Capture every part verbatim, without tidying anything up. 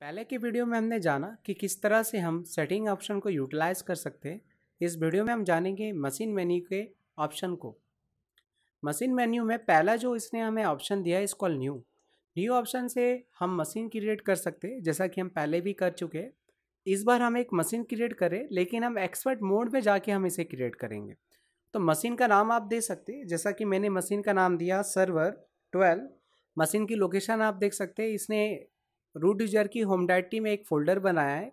पहले की वीडियो में हमने जाना कि किस तरह से हम सेटिंग ऑप्शन को यूटिलाइज कर सकते हैं। इस वीडियो में हम जानेंगे मशीन मेन्यू के ऑप्शन को। मशीन मेन्यू में पहला जो इसने हमें ऑप्शन दिया है इस कॉल न्यू न्यू ऑप्शन से हम मशीन क्रिएट कर सकते हैं, जैसा कि हम पहले भी कर चुके हैं। इस बार हम एक मशीन क्रिएट करें, लेकिन हम एक्सपर्ट मोड में जाके हम इसे क्रिएट करेंगे। तो मशीन का नाम आप दे सकते हैं, जैसा कि मैंने मशीन का नाम दिया सर्वर ट्वेल्व। मशीन की लोकेशन आप देख सकते हैं, इसने रूट यूजर की होम डायरेक्टरी में एक फ़ोल्डर बनाया है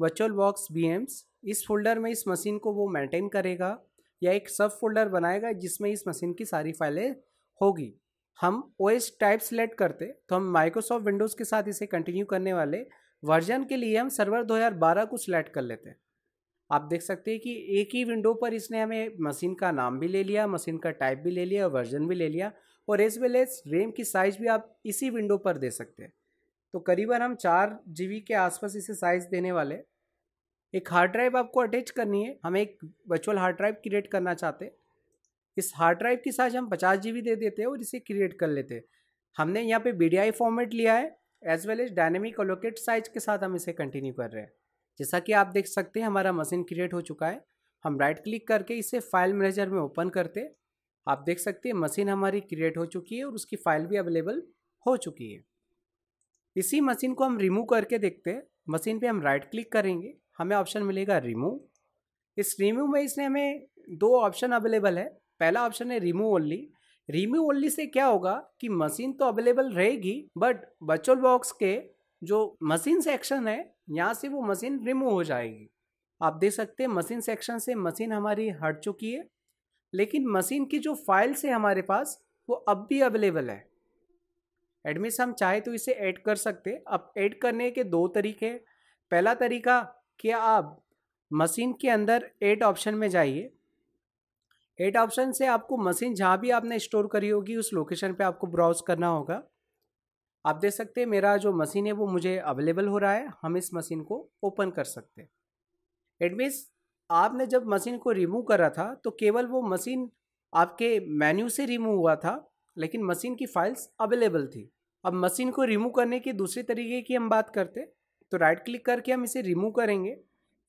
वर्चुअल बॉक्स वीएम्स। इस फोल्डर में इस मशीन को वो मेंटेन करेगा या एक सब फोल्डर बनाएगा जिसमें इस मशीन की सारी फाइलें होगी। हम ओएस टाइप सेलेक्ट करते तो हम माइक्रोसॉफ्ट विंडोज़ के साथ इसे कंटिन्यू करने वाले वर्जन के लिए हम सर्वर दो हज़ार बारह को सिलेक्ट कर लेते हैं। आप देख सकते हैं कि एक ही विंडो पर इसने हमें मशीन का नाम भी ले लिया, मशीन का टाइप भी ले लिया, वर्जन भी ले लिया, और एज वेल एज रैम की साइज़ भी आप इसी विंडो पर दे सकते हैं। तो करीबन हम चार जी बी के आसपास इसे साइज़ देने वाले। एक हार्ड ड्राइव आपको अटैच करनी है, हम एक वर्चुअल हार्ड ड्राइव क्रिएट करना चाहते हैं। इस हार्ड ड्राइव की साइज़ हम पचास जी बी दे देते हैं और इसे क्रिएट कर लेते हैं। हमने यहाँ पे बी डी आई फॉर्मेट लिया है, as well as dynamic allocate size के साथ हम इसे कंटिन्यू कर रहे हैं। जैसा कि आप देख सकते हैं हमारा मशीन क्रिएट हो चुका है। हम राइट क्लिक करके इसे फाइल मैनेजर में ओपन करते, आप देख सकते हैं मशीन हमारी क्रिएट हो चुकी है और उसकी फ़ाइल भी अवेलेबल हो चुकी है। इसी मशीन को हम रिमूव करके देखते हैं। मशीन पे हम राइट क्लिक करेंगे, हमें ऑप्शन मिलेगा रिमूव। इस रिमूव में इसने हमें दो ऑप्शन अवेलेबल है। पहला ऑप्शन है remove only. Remove only say क्या होगा कि मशीन तो अवेलेबल रहेगी, बट वर्चुअल बॉक्स के जो मशीन सेक्शन है यहाँ से वो मशीन रिमूव हो जाएगी। आप देख सकते हैं मशीन सेक्शन से मशीन हमारी हट चुकी है, लेकिन मशीन की जो फाइल्स है हमारे पास वो अब भी अवेलेबल है। एडमिन हम चाहे तो इसे ऐड कर सकते। अब ऐड करने के दो तरीके। पहला तरीका कि आप मशीन के अंदर ऐड ऑप्शन में जाइए। ऐड ऑप्शन से आपको मशीन जहाँ भी आपने स्टोर करी होगी उस लोकेशन पे आपको ब्राउज करना होगा। आप देख सकते हैं मेरा जो मशीन है वो मुझे अवेलेबल हो रहा है। हम इस मशीन को ओपन कर सकते हैं। एडमिन आपने जब मशीन को रिमूव करा था तो केवल वो मशीन आपके मेन्यू से रिमूव हुआ था, लेकिन मशीन की फाइल्स अवेलेबल थी। अब मशीन को रिमूव करने के दूसरे तरीके की हम बात करते तो राइट क्लिक करके हम इसे रिमूव करेंगे।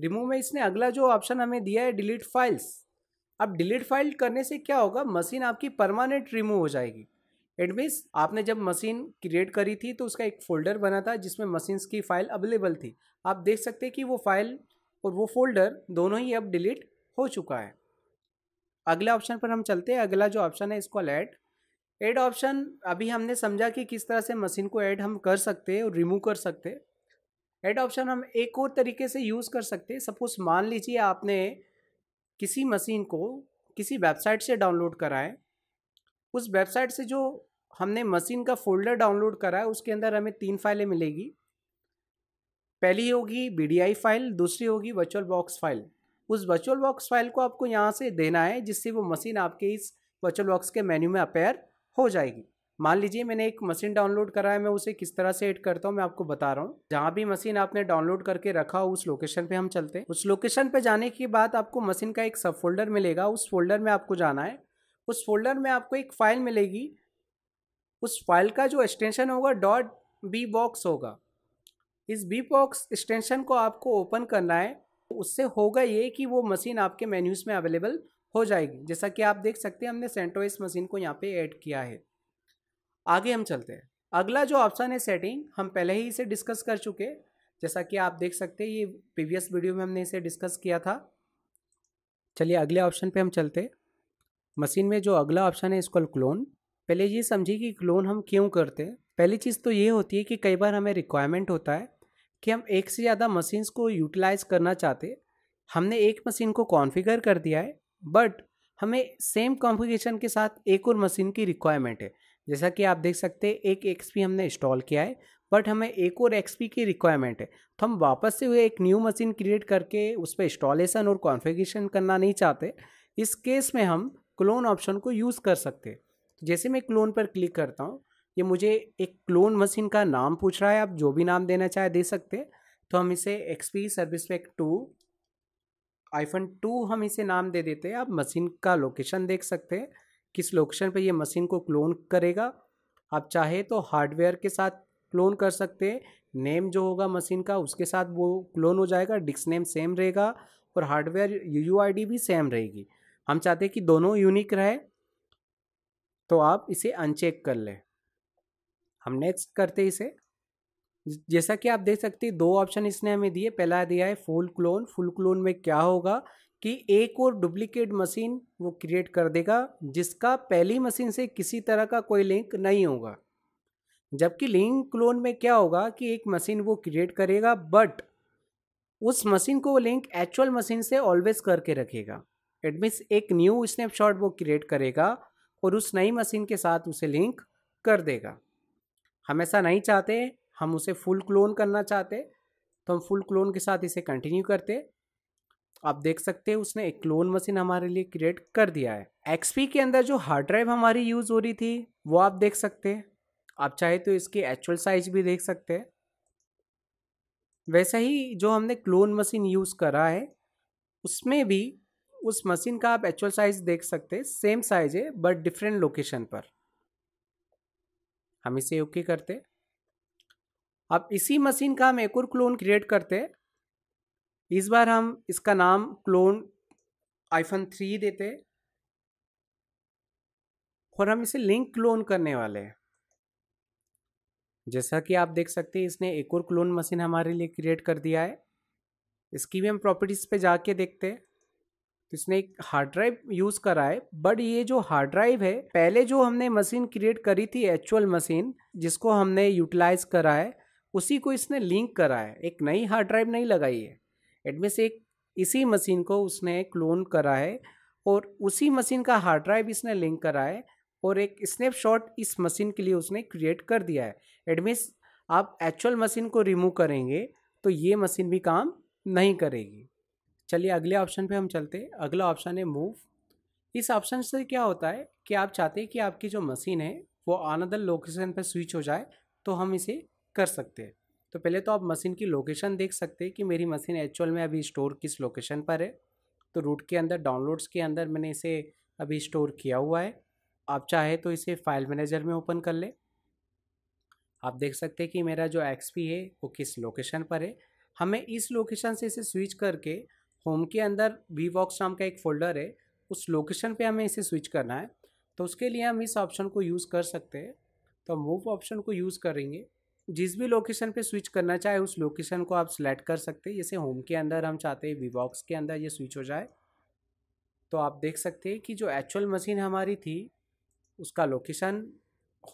रिमूव में इसने अगला जो ऑप्शन हमें दिया है डिलीट फाइल्स। अब डिलीट फाइल करने से क्या होगा, मशीन आपकी परमानेंट रिमूव हो जाएगी। इट मीन्स आपने जब मशीन क्रिएट करी थी तो उसका एक फ़ोल्डर बना था जिसमें मशीन की फ़ाइल अवेलेबल थी। आप देख सकते हैं कि वो फाइल और वो फोल्डर दोनों ही अब डिलीट हो चुका है। अगले ऑप्शन पर हम चलते हैं। अगला जो ऑप्शन है इसको ऐड ऐड ऑप्शन अभी हमने समझा कि किस तरह से मशीन को ऐड हम कर सकते हैं और रिमूव कर सकते हैं। ऐड ऑप्शन हम एक और तरीके से यूज़ कर सकते हैं। सपोज़ मान लीजिए आपने किसी मशीन को किसी वेबसाइट से डाउनलोड करा है, उस वेबसाइट से जो हमने मशीन का फोल्डर डाउनलोड करा है उसके अंदर हमें तीन फाइलें मिलेगी। पहली होगी बी डी आई फाइल, दूसरी होगी वर्चुअल बॉक्स फाइल। उस वर्चुअल बॉक्स फाइल को आपको यहाँ से देना है, जिससे वो मशीन आपके इस वर्चुअल बॉक्स के मेन्यू में अपेयर हो जाएगी। मान लीजिए मैंने एक मशीन डाउनलोड करा है, मैं उसे किस तरह से ऐड करता हूँ मैं आपको बता रहा हूँ। जहाँ भी मशीन आपने डाउनलोड करके रखा हो उस लोकेशन पे हम चलते हैं। उस लोकेशन पे जाने के बाद आपको मशीन का एक सब फोल्डर मिलेगा, उस फोल्डर में आपको जाना है। उस फोल्डर में आपको एक फ़ाइल मिलेगी, उस फाइल का जो एक्सटेंशन होगा डॉट बी बॉक्स होगा। इस बी बॉक्स एक्सटेंशन को आपको ओपन करना है। उससे होगा ये कि वो मशीन आपके मेन्यूज़ में अवेलेबल हो जाएगी। जैसा कि आप देख सकते हैं हमने सेंटोइस मशीन को यहाँ पे ऐड किया है। आगे हम चलते हैं। अगला जो ऑप्शन है सेटिंग, हम पहले ही इसे डिस्कस कर चुके। जैसा कि आप देख सकते हैं ये प्रीवियस वीडियो में हमने इसे डिस्कस किया था। चलिए अगले ऑप्शन पे हम चलते। मशीन में जो अगला ऑप्शन है इसको क्लोन। पहले ये समझिए कि क्लोन हम क्यों करते हैं। पहली चीज़ तो ये होती है कि कई बार हमें रिक्वायरमेंट होता है कि हम एक से ज़्यादा मशीन्स को यूटिलाइज़ करना चाहते। हमने एक मशीन को कॉन्फ़िगर कर दिया है, बट हमें सेम कॉन्फ़िगरेशन के साथ एक और मशीन की रिक्वायरमेंट है। जैसा कि आप देख सकते हैं एक एक्सपी हमने इंस्टॉल किया है, बट हमें एक और एक्सपी की रिक्वायरमेंट है। तो हम वापस से हुए एक न्यू मशीन क्रिएट करके उस पर इंस्टॉलेशन और कॉन्फ़िगरेशन करना नहीं चाहते। इस केस में हम क्लोन ऑप्शन को यूज़ कर सकते हैं। जैसे मैं क्लोन पर क्लिक करता हूँ, ये मुझे एक क्लोन मशीन का नाम पूछ रहा है। आप जो भी नाम देना चाहे दे सकते हैं। तो हम इसे XP service pack two iPhone two हम इसे नाम दे देते हैं। आप मशीन का लोकेशन देख सकते हैं किस लोकेशन पे ये मशीन को क्लोन करेगा। आप चाहे तो हार्डवेयर के साथ क्लोन कर सकते हैं नेम जो होगा मशीन का उसके साथ वो क्लोन हो जाएगा, डिस्क नेम सेम रहेगा और हार्डवेयर यूआईडी भी सेम रहेगी। हम चाहते हैं कि दोनों यूनिक रहे, तो आप इसे अनचेक कर लें। हम नेक्स्ट करते इसे। जैसा कि आप देख सकते हैं दो ऑप्शन इसने हमें दिए, पहला दिया है फुल क्लोन। फुल क्लोन में क्या होगा कि एक और डुप्लीकेट मशीन वो क्रिएट कर देगा जिसका पहली मशीन से किसी तरह का कोई लिंक नहीं होगा, जबकि लिंक क्लोन में क्या होगा कि एक मशीन वो क्रिएट करेगा बट उस मशीन को लिंक एक्चुअल मशीन से ऑलवेज करके रखेगा। इट मीन्स एक न्यू स्नैपशॉट वो क्रिएट करेगा और उस नई मशीन के साथ उसे लिंक कर देगा। हम ऐसा नहीं चाहते, हम उसे फुल क्लोन करना चाहते, तो हम फुल क्लोन के साथ इसे कंटिन्यू करते। आप देख सकते हैं उसने एक क्लोन मशीन हमारे लिए क्रिएट कर दिया है। एक्सपी के अंदर जो हार्ड ड्राइव हमारी यूज़ हो रही थी वो आप देख सकते हैं, आप चाहे तो इसकी एक्चुअल साइज भी देख सकते हैं। वैसे ही जो हमने क्लोन मशीन यूज़ करा है उसमें भी उस मशीन का आप एक्चुअल साइज देख सकते हैं, सेम साइज है बट डिफरेंट लोकेशन पर। हम इसे ओके करते। अब इसी मशीन का हम एक और क्लोन क्रिएट करते हैं। इस बार हम इसका नाम क्लोन आईफोन थ्री देते और हम इसे लिंक क्लोन करने वाले हैं। जैसा कि आप देख सकते हैं इसने एक और क्लोन मशीन हमारे लिए क्रिएट कर दिया है। इसकी भी हम प्रॉपर्टीज़ पे जाके देखते हैं। तो इसने एक हार्ड ड्राइव यूज़ करा है बट ये जो हार्ड ड्राइव है, पहले जो हमने मशीन क्रिएट करी थी एक्चुअल मशीन जिसको हमने यूटिलाइज करा है उसी को इसने लिंक करा है, एक नई हार्ड ड्राइव नहीं लगाई है। इनमें से एक इसी मशीन को उसने क्लोन करा है और उसी मशीन का हार्ड ड्राइव इसने लिंक करा है और एक स्नैपशॉट इस मशीन के लिए उसने क्रिएट कर दिया है। एडमिस आप एक्चुअल मशीन को रिमूव करेंगे तो ये मशीन भी काम नहीं करेगी। चलिए अगले ऑप्शन पे हम चलते हैं। अगला ऑप्शन है मूव। इस ऑप्शन से क्या होता है कि आप चाहते हैं कि आपकी जो मशीन है वो अनदर लोकेशन पर स्विच हो जाए, तो हम इसे कर सकते हैं। तो पहले तो आप मशीन की लोकेशन देख सकते हैं कि मेरी मशीन एक्चुअल में अभी स्टोर किस लोकेशन पर है। तो रूट के अंदर डाउनलोड्स के अंदर मैंने इसे अभी स्टोर किया हुआ है। आप चाहे तो इसे फाइल मैनेजर में ओपन कर ले। आप देख सकते हैं कि मेरा जो एक्सपी है वो किस लोकेशन पर है। हमें इस लोकेशन से इसे स्विच करके होम के अंदर वीबॉक्स नाम का एक फ़ोल्डर है, उस लोकेशन पे हमें इसे स्विच करना है, तो उसके लिए हम इस ऑप्शन को यूज़ कर सकते हैं। तो मूव ऑप्शन को यूज़ करेंगे। जिस भी लोकेशन पे स्विच करना चाहे उस लोकेशन को आप सेलेक्ट कर सकते हैं। जैसे होम के अंदर हम चाहते हैं वीबॉक्स के अंदर ये स्विच हो जाए, तो आप देख सकते हैं कि जो एक्चुअल मशीन हमारी थी उसका लोकेशन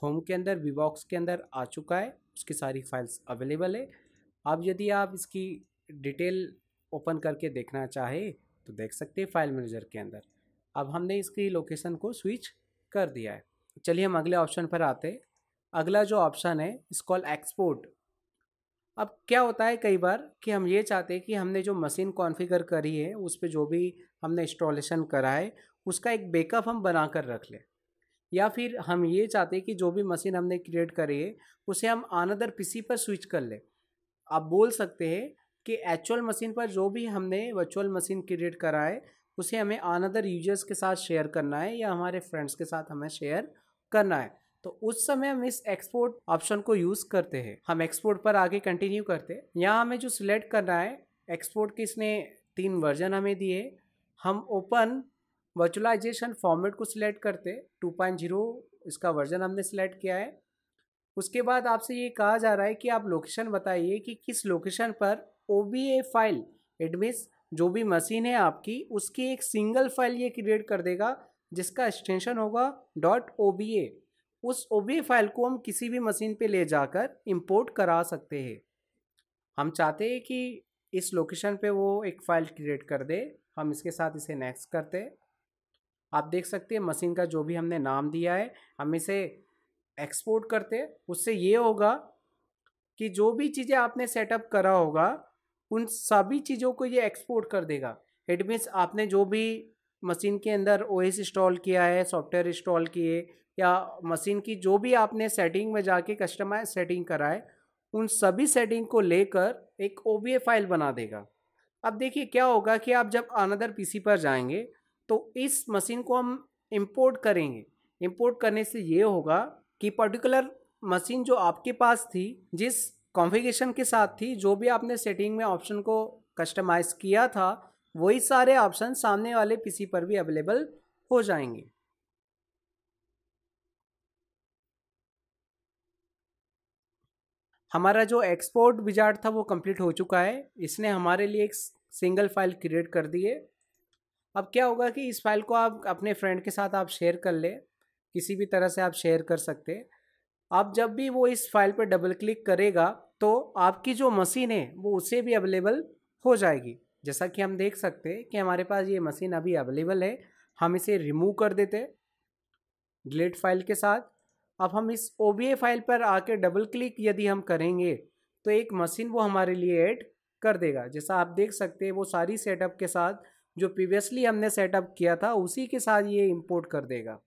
होम के अंदर वीबॉक्स के अंदर आ चुका है, उसकी सारी फाइल्स अवेलेबल है। आप यदि आप इसकी डिटेल ओपन करके देखना चाहे तो देख सकते हैं फाइल मैनेजर के अंदर। अब हमने इसकी लोकेशन को स्विच कर दिया है। चलिए हम अगले ऑप्शन पर आते हैं। अगला जो ऑप्शन है इस कॉल एक्सपोर्ट। अब क्या होता है कई बार कि हम ये चाहते हैं कि हमने जो मशीन कॉन्फ़िगर करी है उस पर जो भी हमने इंस्टॉलेशन करा है उसका एक बैकअप हम बना कर रख लें, या फिर हम ये चाहते हैं कि जो भी मशीन हमने क्रिएट करी है उसे हम अनदर पीसी पर स्विच कर लें। आप बोल सकते हैं कि एक्चुअल मशीन पर जो भी हमने वर्चुअल मशीन क्रिएट करा है उसे हमें अनदर यूजर्स के साथ शेयर करना है या हमारे फ्रेंड्स के साथ हमें शेयर करना है, तो उस समय हम इस एक्सपोर्ट ऑप्शन को यूज़ करते हैं। हम एक्सपोर्ट पर आगे कंटिन्यू करते हैं। यहाँ हमें जो सिलेक्ट करना है एक्सपोर्ट के, इसने तीन वर्जन हमें दिए। हम ओपन वर्चुअलाइजेशन फॉर्मेट को सिलेक्ट करते, टू पॉइंट ज़ीरो इसका वर्जन हमने सिलेक्ट किया है। उसके बाद आपसे ये कहा जा रहा है कि आप लोकेशन बताइए कि किस लोकेशन पर O B A file, it means जो भी मशीन है आपकी उसकी एक सिंगल फाइल ये क्रिएट कर देगा जिसका एक्सटेंशन होगा डॉट ओ बी ए। उस ओबी फाइल को हम किसी भी मशीन पे ले जाकर इंपोर्ट करा सकते हैं। हम चाहते हैं कि इस लोकेशन पे वो एक फ़ाइल क्रिएट कर दे। हम इसके साथ इसे नेक्स्ट करते। आप देख सकते हैं मशीन का जो भी हमने नाम दिया है हम इसे एक्सपोर्ट करते। उससे ये होगा कि जो भी चीज़ें आपने सेटअप करा होगा उन सभी चीज़ों को ये एक्सपोर्ट कर देगा। इट मीन्स आपने जो भी मशीन के अंदर ओएस इंस्टॉल किया है, सॉफ्टवेयर इंस्टॉल किए या मशीन की जो भी आपने सेटिंग में जाके कस्टमाइज सेटिंग कराए उन सभी सेटिंग को लेकर एक ओबीए फाइल बना देगा। अब देखिए क्या होगा कि आप जब अनदर पीसी पर जाएंगे तो इस मशीन को हम इंपोर्ट करेंगे। इंपोर्ट करने से ये होगा कि पर्टिकुलर मशीन जो आपके पास थी, जिस कॉन्फ़िगरेशन के साथ ही जो भी आपने सेटिंग में ऑप्शन को कस्टमाइज़ किया था वही सारे ऑप्शन सामने वाले पीसी पर भी अवेलेबल हो जाएंगे। हमारा जो एक्सपोर्ट विजार्ड था वो कंप्लीट हो चुका है, इसने हमारे लिए एक सिंगल फाइल क्रिएट कर दी है। अब क्या होगा कि इस फाइल को आप अपने फ्रेंड के साथ आप शेयर कर ले, किसी भी तरह से आप शेयर कर सकते हैं। आप जब भी वो इस फाइल पर डबल क्लिक करेगा तो आपकी जो मशीन है वो उसे भी अवेलेबल हो जाएगी। जैसा कि हम देख सकते हैं कि हमारे पास ये मशीन अभी अवेलेबल है, हम इसे रिमूव कर देते डिलीट फाइल के साथ। अब हम इस ओ बी ए फाइल पर आके डबल क्लिक यदि हम करेंगे तो एक मशीन वो हमारे लिए ऐड कर देगा। जैसा आप देख सकते हैं वो सारी सेटअप के साथ जो प्रीवियसली हमने सेटअप किया था उसी के साथ ये इंपोर्ट कर देगा।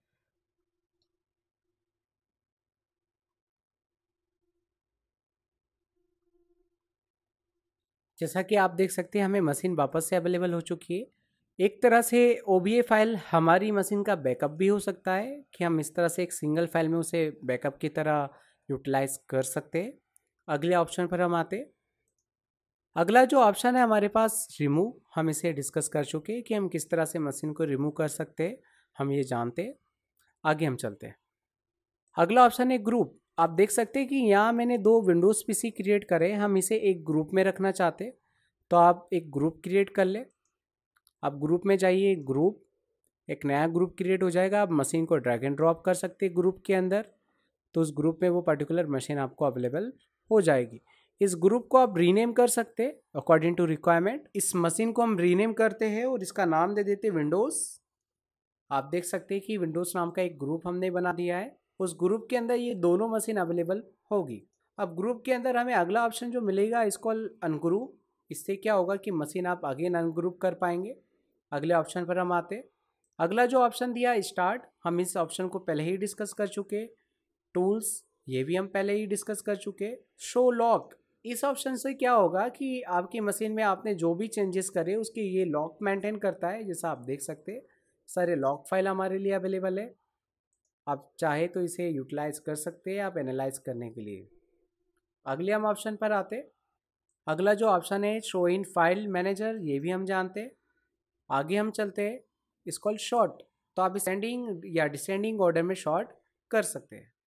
जैसा कि आप देख सकते हैं हमें मशीन वापस से अवेलेबल हो चुकी है। एक तरह से ओ बी ए फाइल हमारी मशीन का बैकअप भी हो सकता है कि हम इस तरह से एक सिंगल फाइल में उसे बैकअप की तरह यूटिलाइज कर सकते हैं। अगले ऑप्शन पर हम आते, अगला जो ऑप्शन है हमारे पास रिमूव, हम इसे डिस्कस कर चुके हैं कि हम किस तरह से मशीन को रिमूव कर सकते हैं, हम ये जानते हैं। आगे हम चलते हैं। अगला ऑप्शन है ग्रुप। आप देख सकते हैं कि यहाँ मैंने दो विंडोज़ पीसी क्रिएट करे, हम इसे एक ग्रुप में रखना चाहते तो आप एक ग्रुप क्रिएट कर ले। आप ग्रुप में जाइए, ग्रुप एक नया ग्रुप क्रिएट हो जाएगा। आप मशीन को ड्रैग एंड ड्रॉप कर सकते हैं ग्रुप के अंदर, तो उस ग्रुप में वो पर्टिकुलर मशीन आपको अवेलेबल हो जाएगी। इस ग्रुप को आप रीनेम कर सकते अकॉर्डिंग टू रिक्वायरमेंट। इस मशीन को हम रीनेम करते हैं और इसका नाम दे देते विंडोज़। आप देख सकते हैं कि विंडोज़ नाम का एक ग्रुप हमने बना दिया है, उस ग्रुप के अंदर ये दोनों मशीन अवेलेबल होगी। अब ग्रुप के अंदर हमें अगला ऑप्शन जो मिलेगा इसको अनग्रुप, इससे क्या होगा कि मशीन आप अगेन अनग्रुप कर पाएंगे। अगले ऑप्शन पर हम आते, अगला जो ऑप्शन दिया स्टार्ट, हम इस ऑप्शन को पहले ही डिस्कस कर चुके। टूल्स ये भी हम पहले ही डिस्कस कर चुके। शो लॉक, इस ऑप्शन से क्या होगा कि आपकी मशीन में आपने जो भी चेंजेस करे उसकी ये लॉक मेंटेन करता है। जैसा आप देख सकते सारे लॉक फाइल हमारे लिए अवेलेबल है, आप चाहे तो इसे यूटिलाइज कर सकते हैं आप एनालाइज करने के लिए। अगले हम ऑप्शन पर आते, अगला जो ऑप्शन है शो इन फाइल मैनेजर, ये भी हम जानते। आगे हम चलते हैं, इसको शॉर्ट, तो आप सेंडिंग या डिसेंडिंग ऑर्डर में शॉर्ट कर सकते हैं।